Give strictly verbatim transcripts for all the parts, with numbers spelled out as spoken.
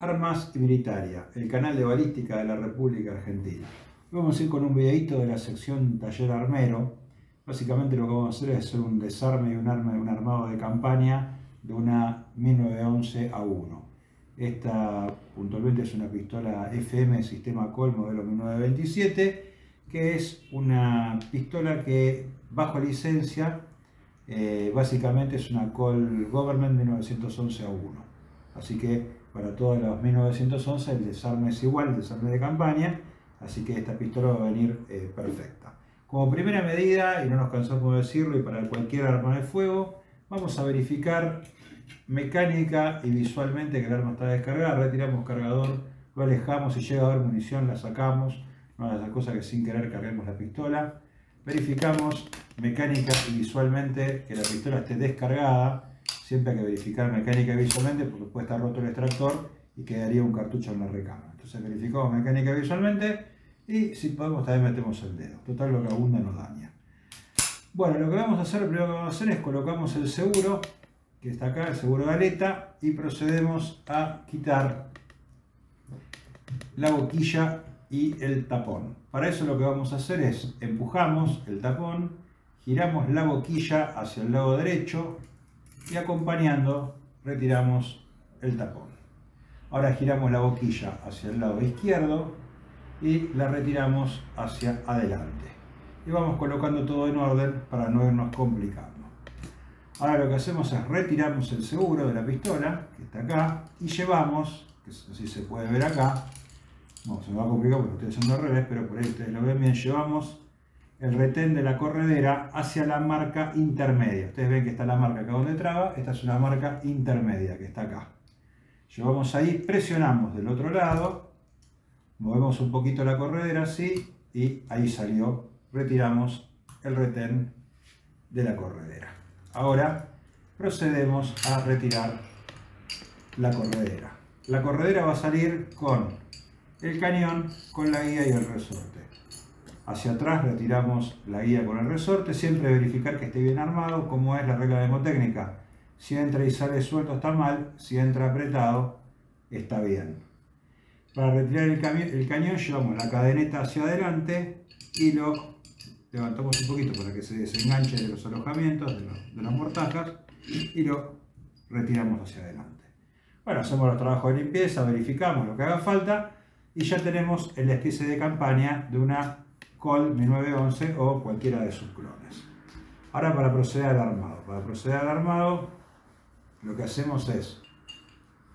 Armas y Militaria, el canal de balística de la República Argentina. Vamos a ir con un videito de la sección Taller Armero. Básicamente lo que vamos a hacer es hacer un desarme de un arma de un armado de campaña de una mil novecientos once A uno. Esta puntualmente es una pistola F M sistema Colt modelo mil novecientos veintisiete, que es una pistola que bajo licencia eh, básicamente es una Colt Government mil novecientos once A uno. Así que para todos los mil novecientos once el desarme es igual, el desarme de campaña, así que esta pistola va a venir eh, perfecta. Como primera medida, y no nos cansamos de decirlo, y para cualquier arma de fuego, vamos a verificar mecánica y visualmente que el arma está descargada. Retiramos cargador, lo alejamos, si llega a haber munición la sacamos, no es la cosa que sin querer carguemos la pistola. Verificamos mecánica y visualmente que la pistola esté descargada. Siempre hay que verificar mecánica y visualmente porque puede estar roto el extractor y quedaría un cartucho en la recámara. Entonces verificamos mecánica y visualmente y si podemos también metemos el dedo. Total, lo que abunda nos daña. Bueno, lo que vamos a hacer, lo primero que vamos a hacer es colocamos el seguro, que está acá, el seguro de aleta, y procedemos a quitar la boquilla y el tapón. Para eso lo que vamos a hacer es empujamos el tapón, giramos la boquilla hacia el lado derecho, y acompañando retiramos el tapón. Ahora giramos la boquilla hacia el lado izquierdo y la retiramos hacia adelante. Y vamos colocando todo en orden para no irnos complicando. Ahora lo que hacemos es retiramos el seguro de la pistola, que está acá, y llevamos, que así se puede ver acá, no, se me va a complicar porque lo estoy haciendo al revés, pero por ahí ustedes lo ven bien, llevamos el retén de la corredera hacia la marca intermedia. Ustedes ven que está la marca acá donde traba, esta es una marca intermedia que está acá. Llevamos ahí, presionamos del otro lado, movemos un poquito la corredera así y ahí salió. Retiramos el retén de la corredera. Ahora procedemos a retirar la corredera. La corredera va a salir con el cañón, con la guía y el resorte. Hacia atrás retiramos la guía con el resorte, siempre verificar que esté bien armado, como es la regla mnemotécnica. Si entra y sale suelto está mal, si entra apretado está bien. Para retirar el, el cañón llevamos la cadeneta hacia adelante y lo levantamos un poquito para que se desenganche de los alojamientos, de, los, de las mortajas, y lo retiramos hacia adelante. Bueno, hacemos los trabajos de limpieza, verificamos lo que haga falta y ya tenemos el esquema de campaña de una Colt mil novecientos once o cualquiera de sus clones. Ahora para proceder al armado. Para proceder al armado lo que hacemos es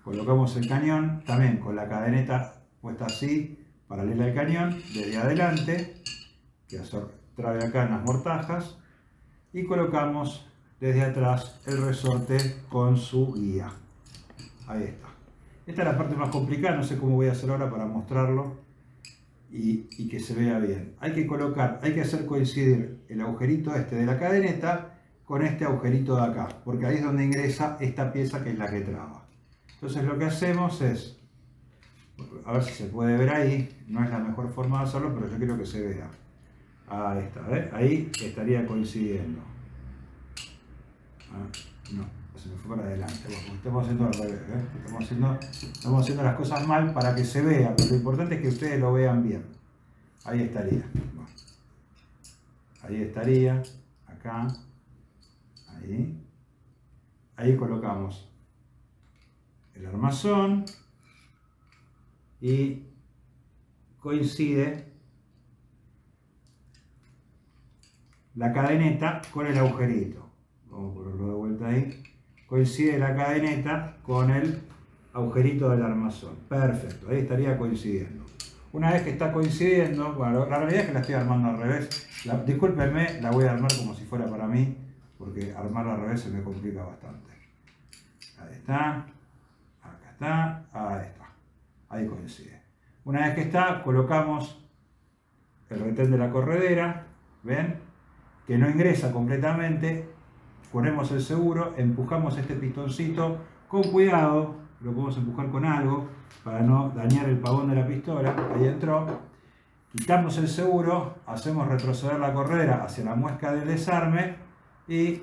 colocamos el cañón también con la cadeneta puesta así, paralela al cañón, desde adelante, que trae acá en las mortajas, y colocamos desde atrás el resorte con su guía. Ahí está. Esta es la parte más complicada, no sé cómo voy a hacer ahora para mostrarlo. Y, y que se vea bien. Hay que colocar, hay que hacer coincidir el agujerito este de la cadeneta con este agujerito de acá, porque ahí es donde ingresa esta pieza que es la que traba. Entonces lo que hacemos es, a ver si se puede ver ahí, no es la mejor forma de hacerlo, pero yo quiero que se vea. Ahí está, ¿ves? Ahí estaría coincidiendo. Ah, no, se me fue para adelante. Bueno, estamos haciendo al revés, ¿eh? estamos, haciendo, estamos haciendo las cosas mal para que se vea, pero lo importante es que ustedes lo vean bien. Ahí estaría. Bueno. Ahí estaría, acá, ahí. Ahí colocamos el armazón y coincide la cadeneta con el agujerito. Vamos a ponerlo de vuelta ahí. Coincide la cadeneta con el agujerito del armazón. Perfecto, ahí estaría coincidiendo. Una vez que está coincidiendo, bueno, la realidad es que la estoy armando al revés. La, discúlpenme, la voy a armar como si fuera para mí, porque armarla al revés se me complica bastante. Ahí está, acá está, ahí está, ahí coincide. Una vez que está, colocamos el retén de la corredera, ¿ven? Que no ingresa completamente, ponemos el seguro, empujamos este pistoncito con cuidado, lo podemos empujar con algo para no dañar el pavón de la pistola, ahí entró, quitamos el seguro, hacemos retroceder la corredera hacia la muesca del desarme y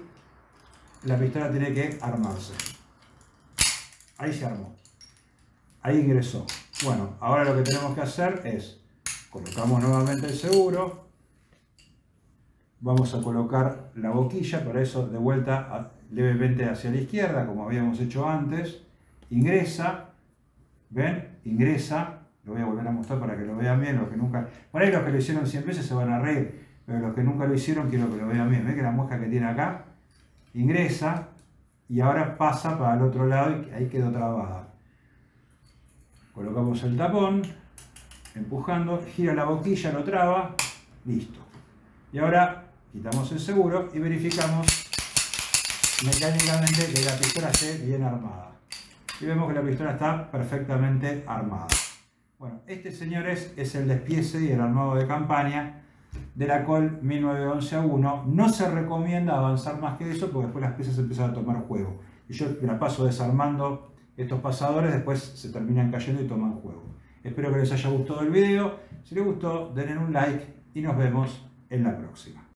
la pistola tiene que armarse. Ahí se armó. Ahí ingresó. Bueno, ahora lo que tenemos que hacer es, colocamos nuevamente el seguro, vamos a colocar la boquilla, para eso de vuelta levemente hacia la izquierda, como habíamos hecho antes, ingresa, ¿ven? Ingresa, lo voy a volver a mostrar para que lo vean bien, los que nunca, por ahí los que lo hicieron cien veces se van a reír, pero los que nunca lo hicieron quiero que lo vean bien, ¿ven que la mosca que tiene acá? Ingresa y ahora pasa para el otro lado y ahí quedó trabada. Colocamos el tapón, empujando, gira la boquilla, lo traba, listo. Y ahora quitamos el seguro y verificamos mecánicamente que la pistola esté bien armada. Y vemos que la pistola está perfectamente armada. Bueno, este señores es el despiece y el armado de campaña de la Colt mil novecientos once A uno. No se recomienda avanzar más que eso porque después las piezas empiezan a tomar juego. Y yo la paso desarmando estos pasadores, después se terminan cayendo y toman juego. Espero que les haya gustado el video. Si les gustó, denle un like y nos vemos en la próxima.